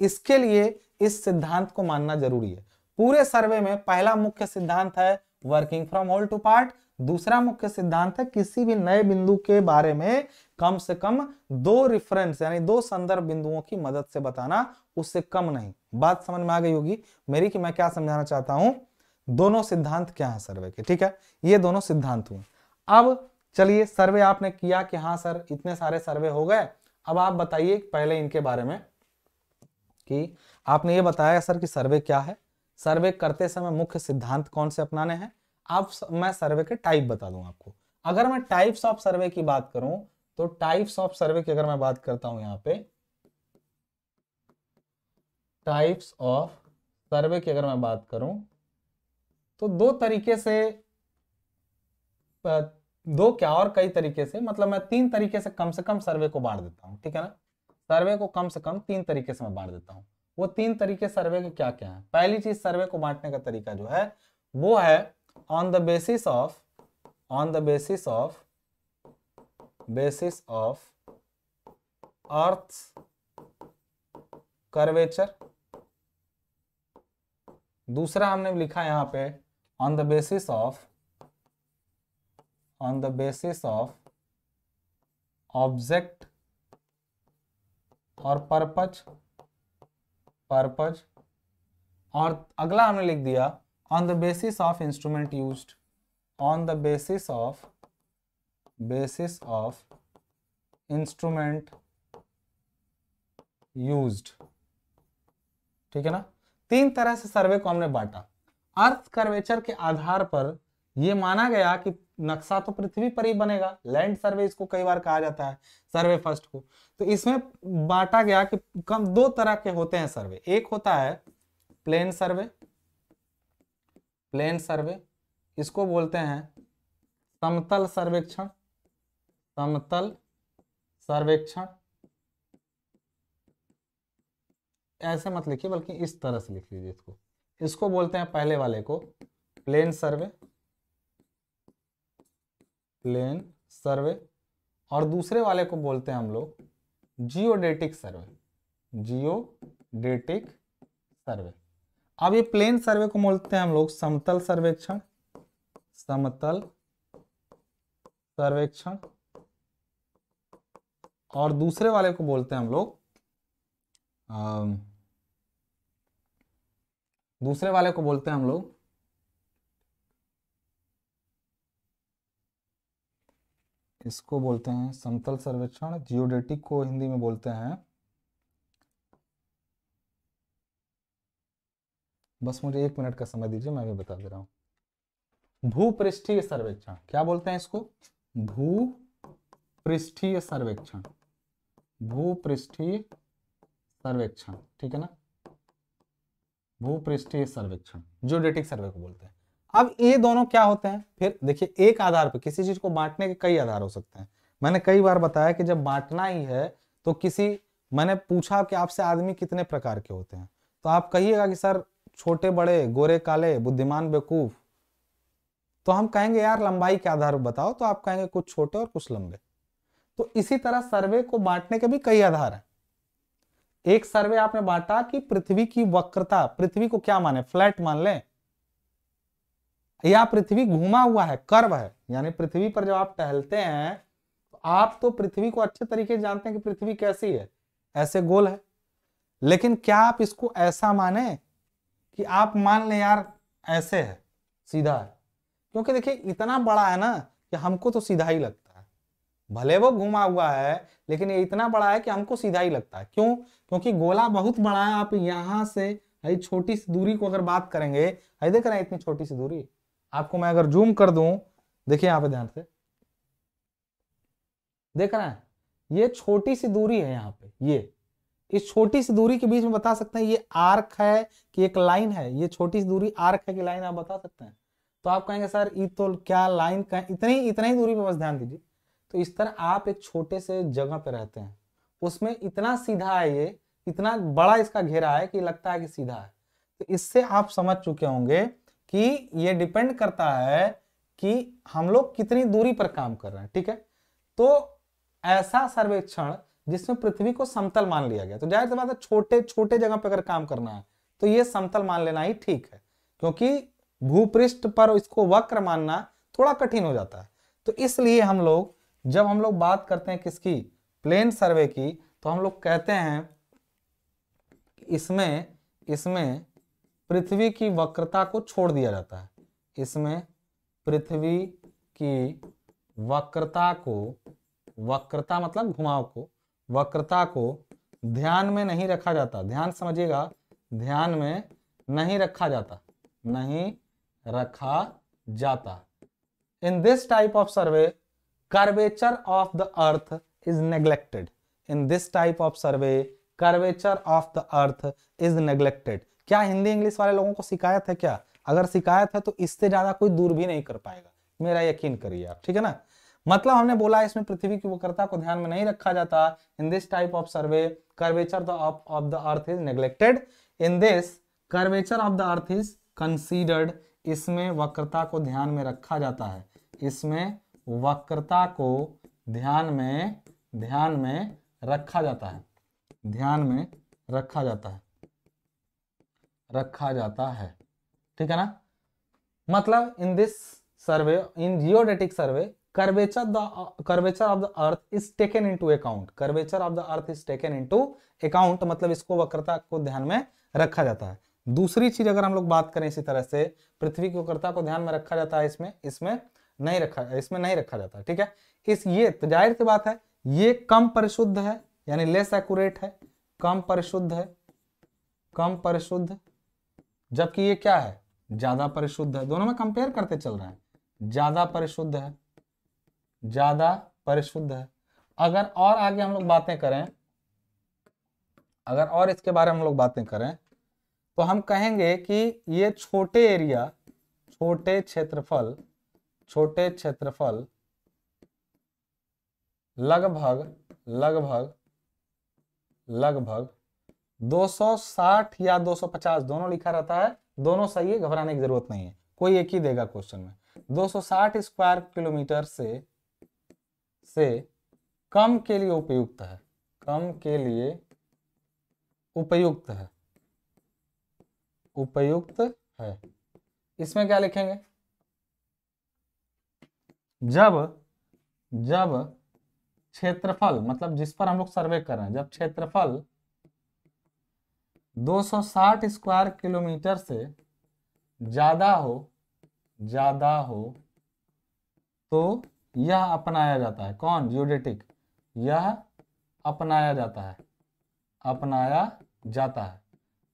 इसके लिए इस सिद्धांत को मानना जरूरी है। पूरे सर्वे में पहला मुख्य सिद्धांत है working from whole to part, दूसरा मुख्य सिद्धांत है किसी भी नए बिंदु के बारे में कम से कम दो रेफरेंस यानी दो संदर्भ बिंदुओं की मदद से बताना, उससे कम नहीं। बात समझ में आ गई होगी मेरी कि मैं क्या समझाना चाहता हूं, दोनों सिद्धांत क्या है सर्वे के, ठीक है, ये दोनों सिद्धांत हुए। अब चलिए सर्वे आपने किया कि हाँ सर इतने सारे सर्वे हो गए, अब आप बताइए पहले इनके बारे में कि आपने ये बताया सर कि सर्वे क्या है, सर्वे करते समय मुख्य सिद्धांत कौन से अपनाने हैं, आप मैं सर्वे के टाइप बता दूं आपको। अगर मैं टाइप्स ऑफ सर्वे की बात करूं तो टाइप्स ऑफ सर्वे की अगर मैं बात करता हूं यहाँ पे टाइप्स ऑफ सर्वे की अगर मैं बात करूं तो दो तरीके से दो क्या और कई तरीके से मतलब मैं तीन तरीके से कम से कम सर्वे को बांट देता हूं, ठीक है ना। सर्वे को कम से कम तीन तरीके से मैं बांट देता हूं। वो तीन तरीके सर्वे के क्या क्या है। पहली चीज सर्वे को बांटने का तरीका जो है वो है on the basis of on the basis of basis of earth curvature. दूसरा हमने लिखा यहाँ पे on the basis of on the basis of object और पर्पज पर्पज और अगला हमने लिख दिया on the basis of instrument used on the basis of basis of instrument used, ठीक है ना। तीन तरह से सर्वे को हमने बांटा। अर्थ कर्वेचर के आधार पर यह माना गया कि नक्शा तो पृथ्वी पर ही बनेगा, लैंड सर्वे इसको कई बार कहा जाता है, सर्वे फर्स्ट को। तो इसमें बांटा गया कि कम दो तरह के होते हैं सर्वे। एक होता है प्लेन सर्वे, प्लेन सर्वे इसको बोलते हैं समतल सर्वेक्षण, समतल सर्वेक्षण ऐसे मत लिखिए बल्कि इस तरह से लिख लीजिए इसको। इसको बोलते हैं पहले वाले को प्लेन सर्वे, प्लेन सर्वे और दूसरे वाले को बोलते हैं हम लोग जियोडेटिक सर्वे, जियोडेटिक सर्वे। अब ये प्लेन सर्वे को बोलते हैं हम लोग समतल सर्वेक्षण, समतल सर्वेक्षण और दूसरे वाले को बोलते हैं हम लोग आ, दूसरे वाले को बोलते हैं हम लोग इसको बोलते हैं समतल सर्वेक्षण, जियोडेटिक को हिंदी में बोलते हैं, बस मुझे एक मिनट का समय दीजिए मैं भी बता दे रहा हूं। भूपृष्ठीय सर्वेक्षण क्या बोलते हैं इसको, भूपृष्ठीय सर्वेक्षण, भूपृष्ठीय सर्वेक्षण, ठीक है ना। भूपृष्ठीय सर्वेक्षण जियोडेटिक सर्वे को बोलते हैं। अब ये दोनों क्या होते हैं फिर देखिए, एक आधार पर किसी चीज को बांटने के कई आधार हो सकते हैं। मैंने कई बार बताया कि जब बांटना ही है तो किसी मैंने पूछा कि आपसे आदमी कितने प्रकार के होते हैं तो आप कहिएगा कि सर छोटे बड़े गोरे काले बुद्धिमान बेवकूफ, तो हम कहेंगे यार लंबाई के आधार बताओ, तो आप कहेंगे कुछ छोटे और कुछ लंबे। तो इसी तरह सर्वे को बांटने के भी कई आधार हैं। एक सर्वे आपने बांटा कि पृथ्वी की वक्रता, पृथ्वी को क्या माने फ्लैट मान लें या पृथ्वी घुमा हुआ है, कर्व है, यानी पृथ्वी पर जब आप टहलते हैं तो आप तो पृथ्वी को अच्छे तरीके से जानते हैं कि पृथ्वी कैसी है, ऐसे गोल है। लेकिन क्या आप इसको ऐसा माने कि आप मान लें यार ऐसे है सीधा है, क्योंकि देखिए इतना बड़ा है ना कि हमको तो सीधा ही लगता है, भले वो घुमा हुआ है लेकिन ये इतना बड़ा है कि हमको सीधा ही लगता है। क्यों? क्योंकि गोला बहुत बड़ा है। आप यहाँ से अरे छोटी सी दूरी को अगर बात करेंगे, अरे देख रहे हैं इतनी छोटी सी दूरी, आपको मैं अगर जूम कर दूं देखिए यहाँ पे ध्यान से देख रहे हैं ये छोटी सी दूरी है यहाँ पे, ये इस छोटी सी दूरी के बीच में बता सकते हैं ये आर्क है कि एक लाइन है, ये छोटी सी दूरी आर्क है कि लाइन आप बता सकते हैं। तो आप कहेंगे सर ये तो क्या लाइन का, इतनी इतनी ही दूरी पे बस ध्यान दीजिए। तो इस तरह आप एक छोटे से जगह पे रहते हैं, उसमें इतना सीधा है, ये इतना बड़ा इसका घेरा है कि लगता है कि सीधा है। तो इससे आप समझ चुके होंगे कि ये डिपेंड करता है कि हम लोग कितनी दूरी पर काम कर रहे हैं, ठीक है। तो ऐसा सर्वेक्षण जिसमें पृथ्वी को समतल मान लिया गया तो जाहिर सी बात है छोटे छोटे जगह पर अगर काम करना है तो ये समतल मान लेना ही ठीक है, क्योंकि भूपृष्ठ पर इसको वक्र मानना थोड़ा कठिन हो जाता है। तो इसलिए हम लोग जब हम लोग बात करते हैं किसकी, प्लेन सर्वे की, तो हम लोग कहते हैं कि इसमें इसमें पृथ्वी की वक्रता को छोड़ दिया जाता है, इसमें पृथ्वी की वक्रता को, वक्रता मतलब घुमाव को, वक्रता को ध्यान में नहीं रखा जाता। ध्यान समझिएगा, ध्यान में नहीं रखा जाता, नहीं रखा जाता। In this type of survey, curvature of the earth is neglected. In this type of survey, curvature of the earth is neglected. क्या हिंदी इंग्लिश वाले लोगों को शिकायत है क्या? अगर शिकायत है तो इससे ज्यादा कोई दूर भी नहीं कर पाएगा, मेरा यकीन करिए आप, ठीक है ना। मतलब हमने बोला इसमें पृथ्वी की वक्रता को ध्यान में नहीं रखा जाता। In this type of survey curvature of the earth is neglected. In this curvature of the earth is considered, इसमें वक्रता को ध्यान में रखा जाता है, इसमें वक्रता को ध्यान में ध्यान में रखा जाता है, ध्यान में रखा जाता है, रखा जाता है, ठीक है ना। मतलब in this survey, in geodetic survey, curvature the curvature of the earth is taken into account, curvature of the earth is taken into account, मतलब इसको वक्रता को ध्यान में रखा जाता है। दूसरी चीज अगर हम लोग बात करें इसी तरह से, पृथ्वी की वक्रता को ध्यान में रखा जाता है, इसमें इसमें नहीं रखा इसमें नहीं रखा जाता, ठीक है। इस ये तो जाहिर सी बात है ये कम परिशुद्ध है, यानी लेस एक्यूरेट है, कम परिशुद्ध है, कम परिशुद्ध, जबकि ये क्या है ज्यादा परिशुद्ध है। दोनों में कंपेयर करते चल रहे हैं, ज्यादा परिशुद्ध है, ज्यादा परिशुद्ध है। अगर और आगे हम लोग बातें करें, अगर और इसके बारे में हम लोग बातें करें तो हम कहेंगे कि ये छोटे एरिया, छोटे क्षेत्रफल, छोटे क्षेत्रफल लगभग लगभग लगभग दो सौ साठ या दो सौ पचास, दोनों लिखा रहता है, दोनों सही है, घबराने की जरूरत नहीं है, कोई एक ही देगा क्वेश्चन में। दो सौ साठ स्क्वायर किलोमीटर से से कम के लिए उपयुक्त है, कम के लिए उपयुक्त है, उपयुक्त है। इसमें क्या लिखेंगे? जब जब क्षेत्रफल, मतलब जिस पर हम लोग सर्वे कर रहे हैं, जब क्षेत्रफल दो सौ साठ स्क्वायर किलोमीटर से ज्यादा हो, ज्यादा हो तो यह अपनाया जाता है। कौन? जियोडेटिक। यह अपनाया जाता है, अपनाया जाता है।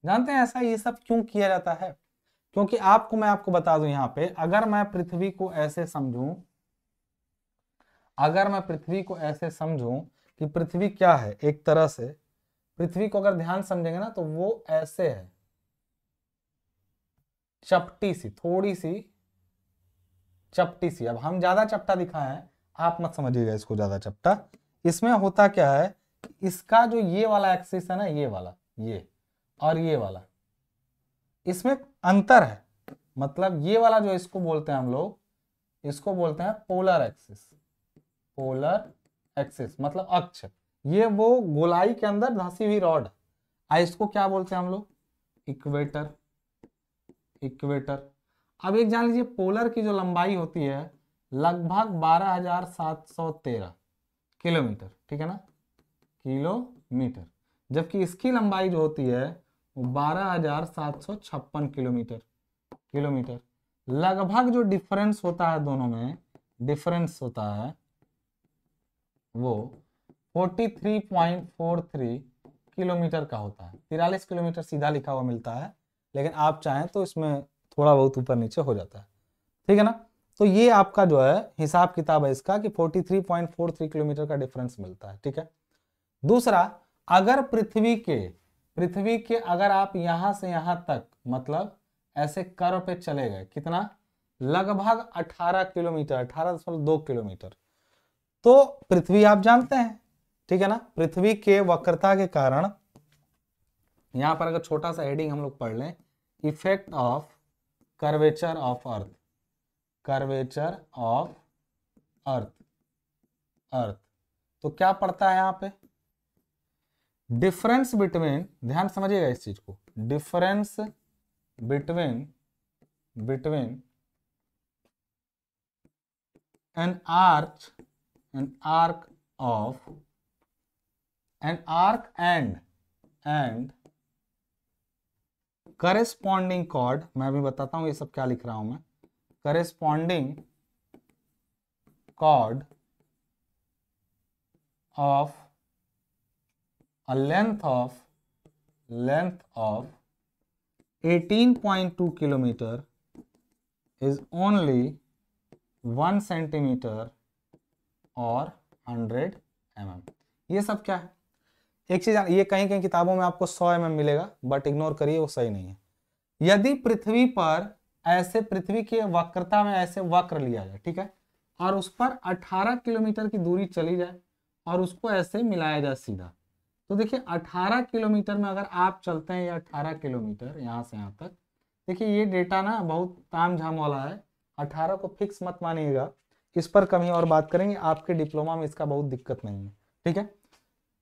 जानते हैं ऐसा ये सब क्यों किया जाता है? क्योंकि आपको, मैं आपको बता दूं यहाँ पे, अगर मैं पृथ्वी को ऐसे समझूं, अगर मैं पृथ्वी को ऐसे समझूं कि पृथ्वी क्या है, एक तरह से पृथ्वी को अगर ध्यान समझेंगे ना तो वो ऐसे है, चपटी सी, थोड़ी सी चपटी सी। अब हम ज्यादा चपटा दिखाए हैं, आप मत समझिएगा इसको ज्यादा चपटा। इसमें होता क्या है, इसका जो ये वाला एक्सिस है ना, ये वाला, ये और ये वाला, इसमें अंतर है। मतलब ये वाला जो इसको बोलते हैं हम लोग, इसको बोलते हैं पोलर एक्सिस, पोलर एक्सिस मतलब अक्ष। ये वो गोलाई के अंदर धंसी हुई रॉड है। इसको क्या बोलते हैं हम लोग? Equator, equator. अब एक जान लीजिए, पोलर की जो लंबाई होती है लगभग बारह हज़ार सात सौ तेरह किलोमीटर, ठीक है ना, किलोमीटर, जबकि इसकी लंबाई जो होती है वो बारह हज़ार सात सौ छप्पन किलोमीटर, किलोमीटर। लगभग जो डिफरेंस होता है दोनों में, डिफरेंस होता है वो तैंतालीस पॉइंट फोर थ्री किलोमीटर का होता है। तिरालीस किलोमीटर सीधा लिखा हुआ मिलता है, लेकिन आप चाहें तो इसमें थोड़ा बहुत ऊपर नीचे हो जाता है, ठीक है ना। तो ये आपका जो है हिसाब किताब है इसका कि तैंतालीस पॉइंट फोर थ्री किलोमीटर का डिफरेंस मिलता है, ठीक है। दूसरा, अगर पृथ्वी के पृथ्वी के अगर आप यहां से यहां तक, मतलब ऐसे कर्व पे चले गए, कितना? लगभग अठारह किलोमीटर, अठारह दशमलव दो किलोमीटर। तो पृथ्वी आप जानते हैं, ठीक है ना, पृथ्वी के वक्रता के कारण, यहां पर अगर छोटा सा हेडिंग हम लोग पढ़ लें, effect of curvature of earth, curvature of earth, earth. तो क्या पड़ता है यहाँ पे? डिफरेंस बिटवीन, ध्यान समझिएगा इस चीज को, difference between between an arch, an arc of, an arc and and corresponding chord. मैं भी बताता हूं ये सब क्या लिख रहा हूं मैं, corresponding chord of a length of length of eighteen point two kilometre, is only one centimeter और one hundred एम एम. ये सब क्या है? एक चीज, ये कहीं कहीं किताबों में आपको सौ एम एम मिलेगा, बट इग्नोर करिए, वो सही नहीं है. यदि पृथ्वी पर ऐसे पृथ्वी की वक्रता में ऐसे वक्र लिया जाए, ठीक है, और उस पर अठारह किलोमीटर की दूरी चली जाए और उसको ऐसे मिलाया जाए सीधा, तो देखिए अठारह किलोमीटर में अगर आप चलते हैं, ये अठारह किलोमीटर यहाँ से यहाँ तक, देखिए ये डेटा ना बहुत ताम झाम वाला है, अठारह को फिक्स मत मानिएगा, इस पर कभी और बात करेंगे, आपके डिप्लोमा में इसका बहुत दिक्कत नहीं है, ठीक है.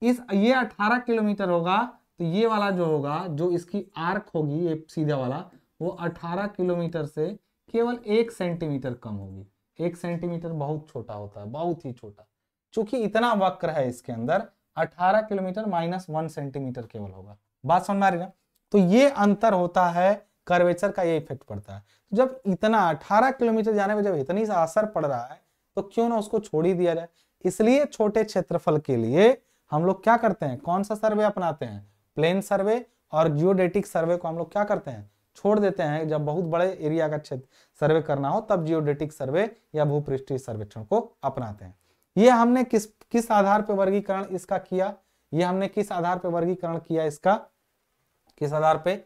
इस ये अठारह किलोमीटर होगा तो ये वाला जो होगा, जो इसकी आर्क होगी ये सीधा वाला, वो अठारह किलोमीटर से केवल एक सेंटीमीटर कम होगी. एक सेंटीमीटर बहुत छोटा होता है, बहुत ही छोटा, चूंकि इतना वक्र है इसके अंदर, अठारह किलोमीटर माइनस वन सेंटीमीटर केवल होगा. बात समझ में आ रही है? तो ये अंतर होता है, कर्वेचर का ये इफेक्ट पड़ता है. जब इतना अठारह किलोमीटर जाने में जब इतनी सा असर पड़ रहा है, तो क्यों ना उसको छोड़ ही दिया जाए. इसलिए छोटे क्षेत्रफल के लिए हम लोग क्या करते हैं, कौन सा सर्वे अपनाते हैं, प्लेन सर्वे और जियोडेटिक सर्वे को हम लोग क्या करते हैं, छोड़ देते हैं. जब बहुत बड़े एरिया का क्षेत्र सर्वे करना हो तब जियोडेटिक सर्वे या भूपृष्ठीय सर्वेक्षण को अपनाते हैं. ये हमने किस किस आधार पर वर्गीकरण इसका किया, ये हमने किस आधार पर वर्गीकरण किया इसका, किस आधार पे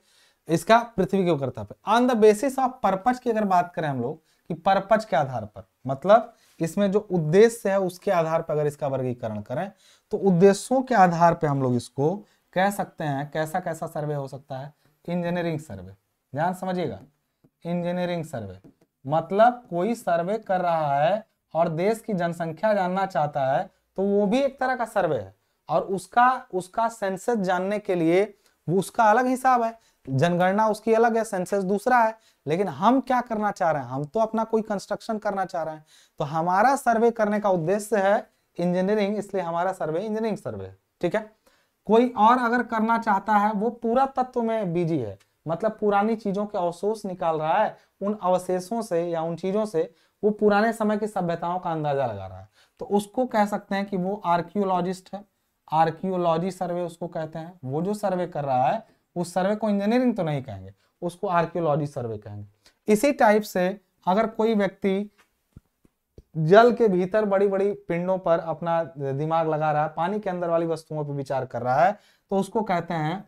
इसका, पृथ्वी की वक्रता पे, on the basis of purpose की अगर बात करें हम लोग, कि पर्पस के आधार पर, मतलब इसमें जो उद्देश्य है उसके आधार पर अगर इसका वर्गीकरण करें, तो उद्देश्यों के आधार पे हम लोग इसको कह सकते हैं. कैसा कैसा सर्वे हो सकता है, इंजीनियरिंग सर्वे, ध्यान समझिएगा, इंजीनियरिंग सर्वे मतलब कोई सर्वे कर रहा है और देश की जनसंख्या जानना चाहता है, तो वो भी एक तरह का सर्वे है, और उसका उसका सेंसस जानने के लिए वो उसका अलग हिसाब है, जनगणना उसकी अलग है, सेंसस दूसरा है. लेकिन हम क्या करना चाह रहे हैं, हम तो अपना कोई कंस्ट्रक्शन करना चाह रहे हैं, तो हमारा सर्वे करने का उद्देश्य है इंजीनियरिंग, इसलिए हमारा सर्वे इंजीनियरिंग सर्वे है, ठीक है. कोई और अगर करना चाहता है, वो पूरा तत्व में बिजी है, मतलब पुरानी चीजों के अवशेष निकाल रहा है, उन अवशेषों से या उन चीजों से वो पुराने समय की सभ्यताओं का अंदाजा लगा रहा है, तो उसको कह सकते हैं कि वो आर्कियोलॉजिस्ट है, आर्कियोलॉजी सर्वे उसको कहते हैं. वो जो सर्वे कर रहा है उस सर्वे को इंजीनियरिंग तो नहीं कहेंगे, उसको आर्कियोलॉजी सर्वे कहेंगे. इसी टाइप से अगर कोई व्यक्ति जल के भीतर बड़ी बड़ी पिंडों पर अपना दिमाग लगा रहा है, पानी के अंदर वाली वस्तुओं पर विचार कर रहा है, तो उसको कहते हैं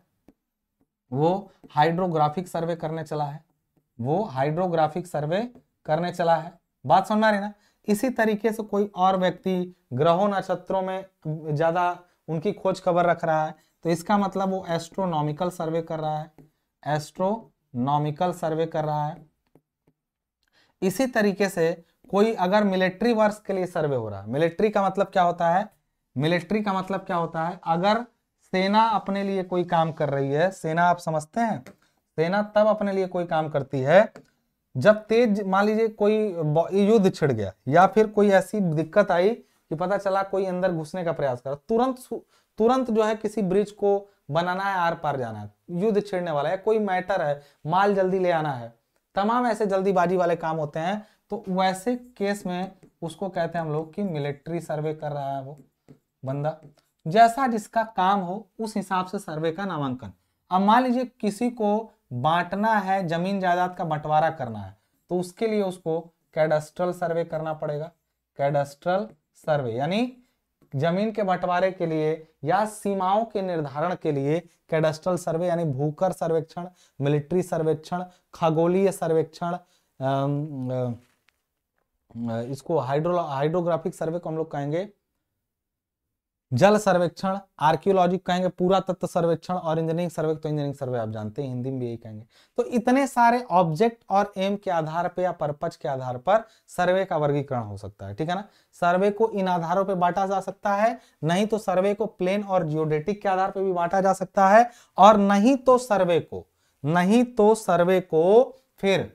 वो हाइड्रोग्राफिक सर्वे करने चला है, वो हाइड्रोग्राफिक सर्वे करने चला है. बात समझ में आ रही ना? इसी तरीके से कोई और व्यक्ति ग्रहों नक्षत्रों में ज्यादा उनकी खोज खबर रख रहा है, तो इसका मतलब वो एस्ट्रोनॉमिकल सर्वे कर रहा है, एस्ट्रोनॉमिकल सर्वे कर रहा है. इसी तरीके से कोई अगर मिलिट्री वर्क्स के लिए सर्वे हो रहा है, मिलिट्री का मतलब क्या होता है, मिलिट्री का मतलब क्या होता है, अगर सेना अपने लिए कोई काम कर रही है, सेना आप समझते हैं, सेना तब अपने लिए कोई काम करती है जब तेज, मान लीजिए कोई युद्ध छिड़ गया या फिर कोई ऐसी दिक्कत आई कि पता चला कोई अंदर घुसने का प्रयास कर रहा, तुरंत तुरंत जो है किसी ब्रिज को बनाना है, आर पार जाना है, युद्ध छिड़ने वाला है, कोई मैटर है, माल जल्दी ले आना है, तमाम ऐसे जल्दीबाजी वाले काम होते हैं, तो वैसे केस में उसको कहते हैं हम लोग कि मिलिट्री सर्वे कर रहा है वो बंदा. जैसा जिसका काम हो उस हिसाब से सर्वे का नामांकन. अब मान लीजिए किसी को बांटना है, जमीन जायदाद का बंटवारा करना है, तो उसके लिए उसको कैडस्ट्रल सर्वे करना पड़ेगा, कैडस्ट्रल सर्वे यानी जमीन के बंटवारे के लिए या सीमाओं के निर्धारण के लिए कैडस्ट्रल सर्वे, यानी भूकर सर्वेक्षण, मिलिट्री सर्वेक्षण, खगोलीय सर्वेक्षण, इसको हाइड्रो हाइड्रोग्राफिक सर्वे को हम लोग कहेंगे जल सर्वेक्षण, आर्कियोलॉजी कहेंगे पूरा तत्व सर्वेक्षण, और इंजीनियरिंग सर्वे तो इंजीनियरिंग सर्वे आप जानते हैं, हिंदी में भी यही कहेंगे. तो इतने सारे ऑब्जेक्ट और एम के आधार पर या पर्पस के आधार पर सर्वे का वर्गीकरण हो सकता है, ठीक है ना. सर्वे को इन आधारों पे बांटा जा सकता है, नहीं तो सर्वे को प्लेन और जियोडेटिक के आधार पर भी बांटा जा सकता है, और नहीं तो सर्वे को नहीं तो सर्वे को फिर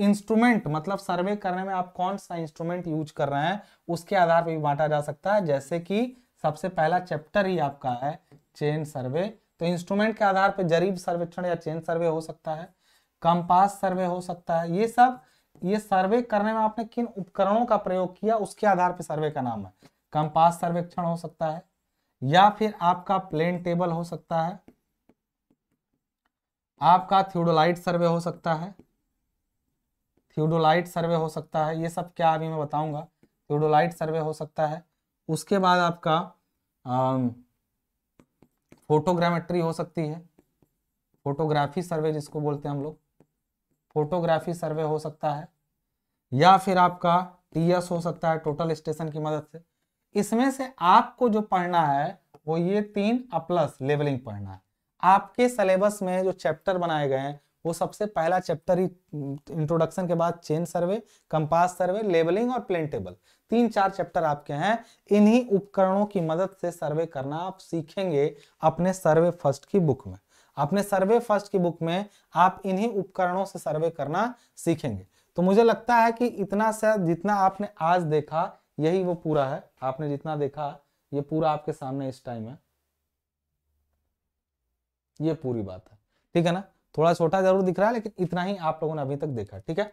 इंस्ट्रूमेंट, मतलब सर्वे करने में आप कौन सा इंस्ट्रूमेंट यूज कर रहे हैं उसके आधार पर भी बांटा जा सकता है. जैसे कि सबसे पहला चैप्टर ही आपका है चेन सर्वे, तो इंस्ट्रूमेंट के आधार पर जरीब सर्वेक्षण या चेन सर्वे हो सकता है, कंपास सर्वे हो सकता है. ये सब ये सर्वे करने में आपने किन उपकरणों का प्रयोग किया उसके आधार पर सर्वे का नाम है. कंपास सर्वेक्षण हो सकता है, या फिर आपका प्लेन टेबल हो सकता है, आपका थियोडोलाइट सर्वे हो सकता है, थियोडोलाइट सर्वे हो सकता है, ये सब क्या अभी मैं बताऊंगा। थियोडोलाइट सर्वे हो सकता है, उसके बाद आपका फोटोग्रामेट्री हो सकती है, फोटोग्राफी सर्वे जिसको बोलते हैं हम लोग, फोटोग्राफी सर्वे हो सकता है, या फिर आपका टीएस हो सकता है, टोटल स्टेशन की मदद से। इसमें से आपको जो पढ़ना है वो ये तीन अप्लस लेवलिंग पढ़ना है। आपके सिलेबस में जो चैप्टर बनाए गए हैं वो सबसे पहला चैप्टर ही इंट्रोडक्शन के बाद chain survey, compass survey, levelling और प्लेन टेबल, तीन चार चैप्टर आपके हैं। इन्हीं उपकरणों की मदद से सर्वे करना आप सीखेंगे अपने सर्वे फर्स्ट की बुक में। अपने सर्वे फर्स्ट की बुक में आप इन्हीं उपकरणों से सर्वे करना सीखेंगे। तो मुझे लगता है कि इतना सा जितना आपने आज देखा यही वो पूरा है। आपने जितना देखा ये पूरा आपके सामने इस टाइम है, ये पूरी बात है, ठीक है ना। थोड़ा छोटा जरूर दिख रहा है लेकिन इतना ही आप लोगों ने अभी तक देखा, ठीक है।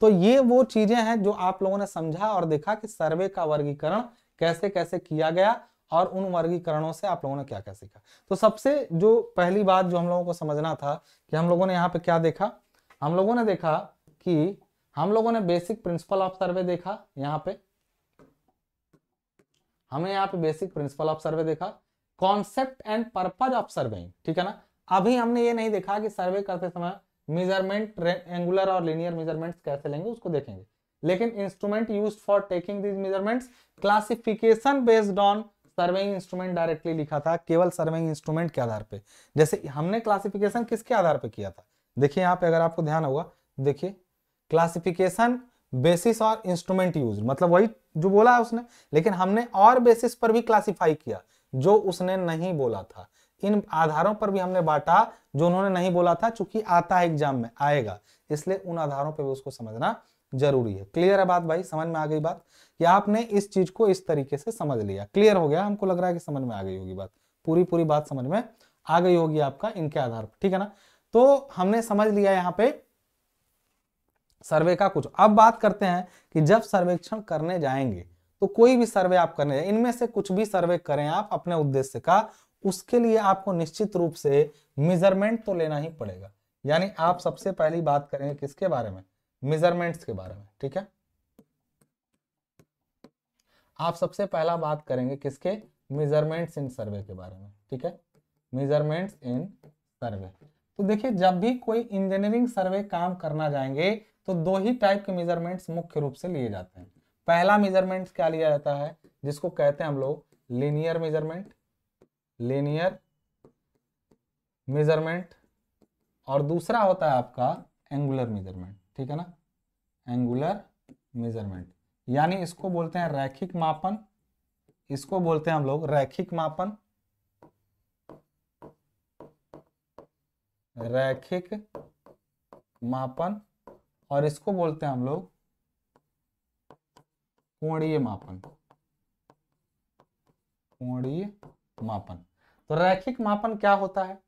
तो ये वो चीजें हैं जो आप लोगों ने समझा और देखा कि सर्वे का वर्गीकरण कैसे कैसे किया गया और उन वर्गीकरणों से आप लोगों ने क्या क्या सीखा। तो सबसे जो पहली बात जो हम लोगों को समझना था कि हम लोगों ने यहाँ पे क्या देखा, हम लोगों ने देखा कि हम लोगों ने बेसिक प्रिंसिपल ऑफ सर्वे देखा। यहाँ पे हमने यहाँ पे बेसिक प्रिंसिपल ऑफ सर्वे देखा, concept and purpose of surveying, ठीक है ना। अभी हमने ये नहीं देखा कि सर्वे करते समय मेजरमेंट, एंगुलर और लिनियर मेजरमेंट्स कैसे लेंगे, उसको देखेंगे। लेकिन instrument used for taking this measurements, classification based on surveying instrument directly लिखा था, केवल सर्वेइंग इंस्ट्रूमेंट के आधार पे। जैसे हमने क्लासिफिकेशन किसके आधार पे किया था, देखिए यहाँ पे अगर आपको ध्यान होगा, देखिए क्लासिफिकेशन बेसिस और इंस्ट्रूमेंट यूज, मतलब वही जो बोला है उसने, लेकिन हमने और बेसिस पर भी क्लासिफाई किया जो उसने नहीं बोला था। इन आधारों पर भी हमने बांटा जो उन्होंने नहीं बोला था, चूंकि आता है एग्जाम में आएगा, इसलिए उन आधारों पर भी उसको समझना जरूरी है। क्लियर है बात भाई, समझ में आ गई बात, कि आपने इस चीज को इस तरीके से समझ लिया। क्लियर हो गया, हमको लग रहा है कि समझ में आ गई होगी बात, पूरी पूरी बात समझ में आ गई होगी आपका इनके आधार पर, ठीक है ना। तो हमने समझ लिया यहाँ पे सर्वे का कुछ। अब बात करते हैं कि जब सर्वेक्षण करने जाएंगे तो कोई भी सर्वे आप करने जाए, इनमें से कुछ भी सर्वे करें आप अपने उद्देश्य का, उसके लिए आपको निश्चित रूप से मेजरमेंट तो लेना ही पड़ेगा। यानी आप सबसे पहली बात करेंगे किसके बारे में, मेजरमेंट्स के बारे में, ठीक है। आप सबसे पहला बात करेंगे किसके, मेजरमेंट्स इन सर्वे के बारे में, ठीक है, मेजरमेंट्स इन सर्वे। तो देखिए जब भी कोई इंजीनियरिंग सर्वे काम करना जाएंगे तो दो ही टाइप के मेजरमेंट्स मुख्य रूप से लिए जाते हैं। पहला मेजरमेंट्स क्या लिया जाता है, जिसको कहते हैं हम लोग लीनियर मेजरमेंट, लीनियर मेजरमेंट, और दूसरा होता है आपका एंगुलर मेजरमेंट, ठीक है ना, एंगुलर मेजरमेंट। यानी इसको बोलते हैं रैखिक मापन, इसको बोलते हैं हम लोग रैखिक मापन, रैखिक मापन, और इसको बोलते हैं हम लोग कोणीय मापन, कोणीय मापन। तो रैखिक मापन क्या होता है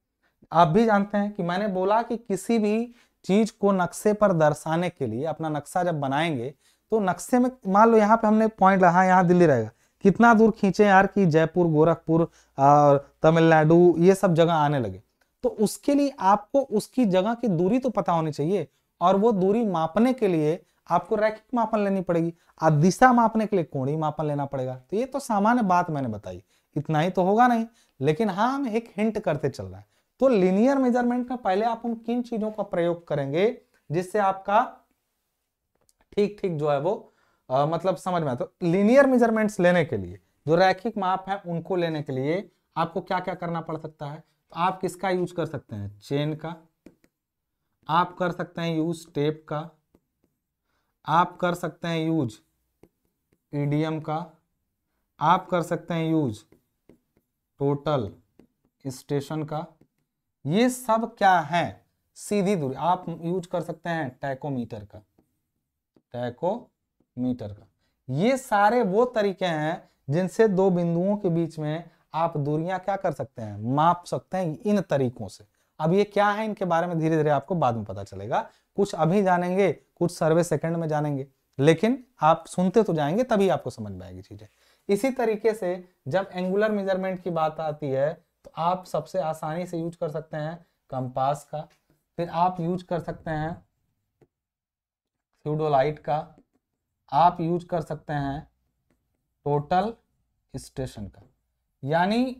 आप भी जानते हैं, कि मैंने बोला कि किसी भी चीज को नक्शे पर दर्शाने के लिए अपना नक्शा जब बनाएंगे तो नक्शे में मान लो यहाँ पे हमने पॉइंट रहा, यहाँ दिल्ली रहेगा, कितना दूर खींचे यार कि जयपुर, गोरखपुर और तमिलनाडु ये सब जगह आने लगे। तो उसके लिए आपको उसकी जगह की दूरी तो पता होनी चाहिए, और वो दूरी मापने के लिए आपको रैखिक मापन लेनी पड़ेगी, और दिशा मापने के लिए कोणीय मापन लेना पड़ेगा। तो ये तो सामान्य बात मैंने बताई, इतना ही तो होगा नहीं, लेकिन हाँ हम एक हिंट करते चल रहे हैं। तो लीनियर मेजरमेंट में पहले आप उन किन चीजों का प्रयोग करेंगे जिससे आपका ठीक ठीक जो है वो आ, मतलब समझ में आता है। लीनियर मेजरमेंट्स लेने के लिए, जो रैखिक माप है उनको लेने के लिए आपको क्या क्या करना पड़ सकता है। तो आप किसका यूज कर सकते हैं, चेन का आप कर सकते हैं, यूज टेप का आप कर सकते हैं, यूज ईडीएम का आप कर सकते हैं, यूज टोटल स्टेशन का। ये सब क्या है, सीधी दूरी। आप यूज कर सकते हैं टैकोमीटर का, टैकोमीटर का। ये सारे वो तरीके हैं जिनसे दो बिंदुओं के बीच में आप दूरियां क्या कर सकते हैं, माप सकते हैं इन तरीकों से। अब ये क्या है इनके बारे में धीरे धीरे आपको बाद में पता चलेगा, कुछ अभी जानेंगे, कुछ सर्वे सेकंड में जानेंगे, लेकिन आप सुनते तो जाएंगे तभी आपको समझ में आएगी चीजें। इसी तरीके से जब एंगुलर मेजरमेंट की बात आती है तो आप सबसे आसानी से यूज कर सकते हैं कंपास का, फिर आप यूज कर सकते हैं फ्यूडोलाइट का, आप यूज कर सकते हैं टोटल स्टेशन का। यानी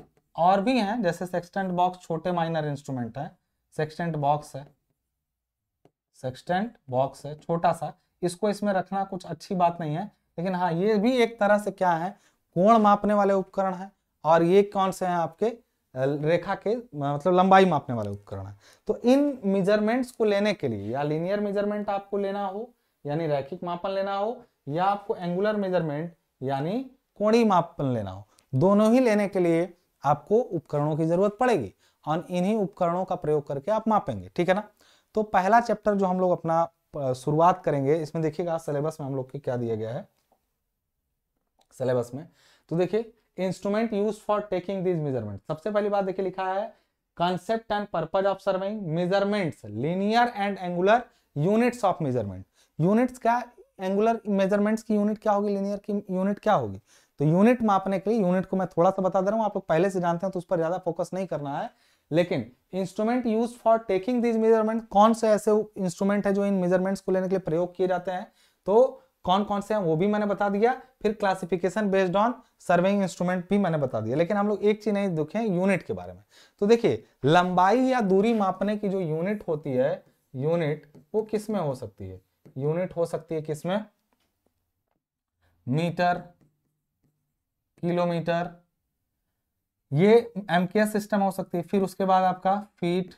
और भी हैं जैसे सेक्सटेंट बॉक्स, छोटे माइनर इंस्ट्रूमेंट है, सेक्सटेंट बॉक्स है, सेक्सटेंट बॉक्स है छोटा सा, इसको इसमें रखना कुछ अच्छी बात नहीं है, लेकिन हाँ ये भी एक तरह से क्या है, कोण मापने वाले उपकरण है, और ये कौन से हैं आपके रेखा के मतलब लंबाई मापने वाले उपकरण है। तो इन मेजरमेंट्स को लेने के लिए या लीनियर मेजरमेंट आपको लेना हो यानी रैखिक मापन लेना हो, या आपको एंगुलर मेजरमेंट यानी कोणीय मापन लेना हो, दोनों ही लेने के लिए आपको उपकरणों की जरूरत पड़ेगी और इन्हीं उपकरणों का प्रयोग करके आप मापेंगे, ठीक है ना। तो पहला चैप्टर जो हम लोग अपना शुरुआत करेंगे, इसमें देखिएगा सिलेबस में हम लोग क्या दिया गया है सिलेबस में। तो देखिए instrument use for taking this measurement, सबसे पहली बात देखिए लिखा है concept and purpose of surveying measurements linear and angular units of measurement. Units क्या, एंगुलर मेजरमेंट्स की यूनिट क्या होगी, लीनियर की यूनिट क्या होगी। तो यूनिट मापने के लिए, यूनिट को मैं थोड़ा सा बता दे रहा हूँ, आप लोग पहले से जानते हैं तो उस पर ज्यादा फोकस नहीं करना है। लेकिन instrument use for taking this measurement, कौन से ऐसे इंस्ट्रूमेंट है जो इन मेजरमेंट्स को लेने के लिए प्रयोग किए जाते हैं, तो कौन कौन से हैं वो भी मैंने बता दिया। फिर classification based on surveying instrument भी मैंने बता दिया, लेकिन हम लोग एक चीज नहीं देखें यूनिट के बारे में। तो देखिए लंबाई या दूरी मापने की जो यूनिट होती है, यूनिट वो किसमें हो सकती है, यूनिट हो सकती है किसमें, मीटर, किलोमीटर, ये एमकेएस सिस्टम हो सकती है। फिर उसके बाद आपका फीट,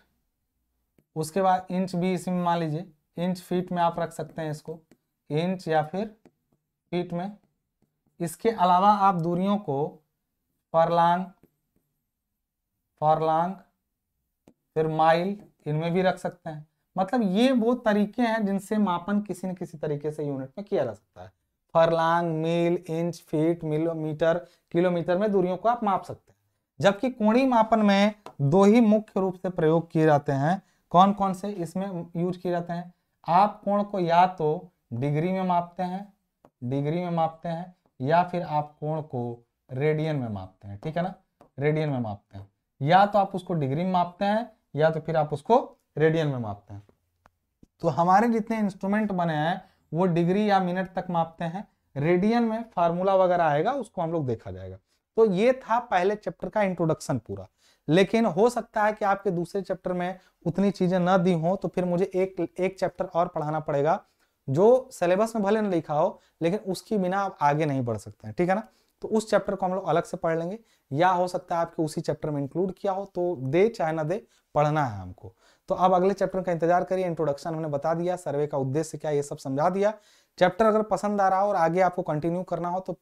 उसके बाद इंच भी इसमें मान लीजिए, इंच फीट में आप रख सकते हैं इसको, इंच या फिर फीट में। इसके अलावा आप दूरियों को फरलांग, फरलांग, फिर माइल, इनमें भी रख सकते हैं। मतलब ये वो तरीके हैं जिनसे मापन किसी न किसी तरीके से यूनिट में किया जा सकता है। फरलांग, मील, इंच, फीट, मिलीमीटर, किलोमीटर में दूरियों को आप माप सकते हैं। जबकि कोणीय मापन में दो ही मुख्य रूप से प्रयोग किए जाते हैं, कौन कौन से इसमें यूज किए जाते हैं, आप कोण को या तो डिग्री में मापते हैं, डिग्री में मापते हैं, या फिर आप कोण को रेडियन में मापते हैं, ठीक है ना, रेडियन में मापते हैं। या तो आप उसको डिग्री में मापते हैं या तो फिर आप उसको रेडियन में मापते हैं। तो हमारे जितने इंस्ट्रूमेंट बने हैं वो डिग्री या मिनट तक मापते हैं, रेडियन में फार्मूला वगैरह आएगा उसको हम लोग देखा जाएगा। तो ये था पहले चैप्टर का इंट्रोडक्शन पूरा, लेकिन हो सकता है कि आपके दूसरे चैप्टर में उतनी चीजें न दी हो, तो फिर मुझे एक एक चैप्टर और पढ़ाना पड़ेगा जो सिलेबस में भले न लिखा हो, लेकिन उसके बिना आप आगे नहीं बढ़ सकते हैं, ठीक है ना। तो उस चैप्टर को हम लोग अलग से पढ़ लेंगे, या हो सकता है आपके उसी चैप्टर में इंक्लूड किया हो, तो दे चाहे ना दे पढ़ना है हमको। तो अब अगले चैप्टर का इंतजार करिए। इंट्रोडक्शन हमने बता दिया, सर्वे का उद्देश्य क्या, ये सब समझा दिया। चैप्टर अगर पसंद आ रहा हो और आगे आपको कंटिन्यू करना हो तो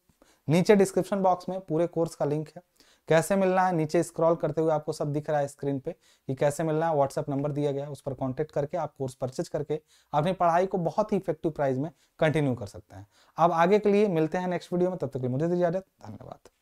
नीचे डिस्क्रिप्शन बॉक्स में पूरे कोर्स का लिंक है, कैसे मिलना है नीचे स्क्रॉल करते हुए आपको सब दिख रहा है स्क्रीन पे कि कैसे मिलना है। व्हाट्सएप नंबर दिया गया है, उस पर कांटेक्ट करके आप कोर्स परचेज करके अपनी पढ़ाई को बहुत ही इफेक्टिव प्राइस में कंटिन्यू कर सकते हैं। अब आगे के लिए मिलते हैं नेक्स्ट वीडियो में, तब तक के लिए मुझे दीजिए इजाजत, धन्यवाद।